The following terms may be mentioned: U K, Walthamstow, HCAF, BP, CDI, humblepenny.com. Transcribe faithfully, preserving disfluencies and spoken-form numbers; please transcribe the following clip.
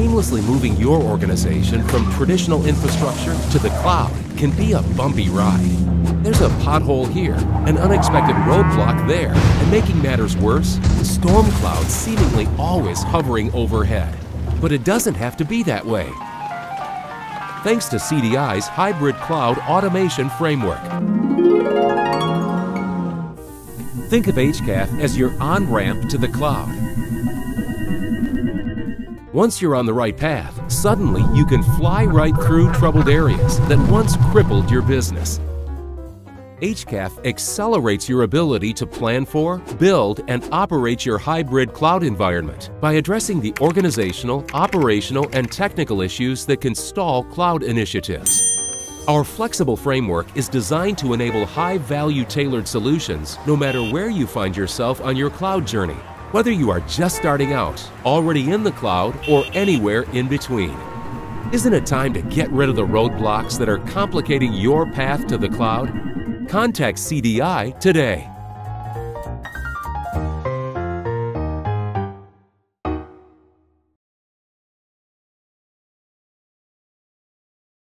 seamlessly moving your organization from traditional infrastructure to the cloud can be a bumpy ride. There's a pothole here, an unexpected roadblock there, and making matters worse, the storm clouds seemingly always hovering overhead. But it doesn't have to be that way. Thanks to C D I's Hybrid Cloud Automation Framework. Think of H C A F as your on-ramp to the cloud. Once you're on the right path, suddenly you can fly right through troubled areas that once crippled your business. H C A F accelerates your ability to plan for, build, and operate your hybrid cloud environment by addressing the organizational, operational, and technical issues that can stall cloud initiatives. Our flexible framework is designed to enable high-value tailored solutions no matter where you find yourself on your cloud journey, whether you are just starting out, already in the cloud, or anywhere in between. Isn't it time to get rid of the roadblocks that are complicating your path to the cloud? Contact C D I today.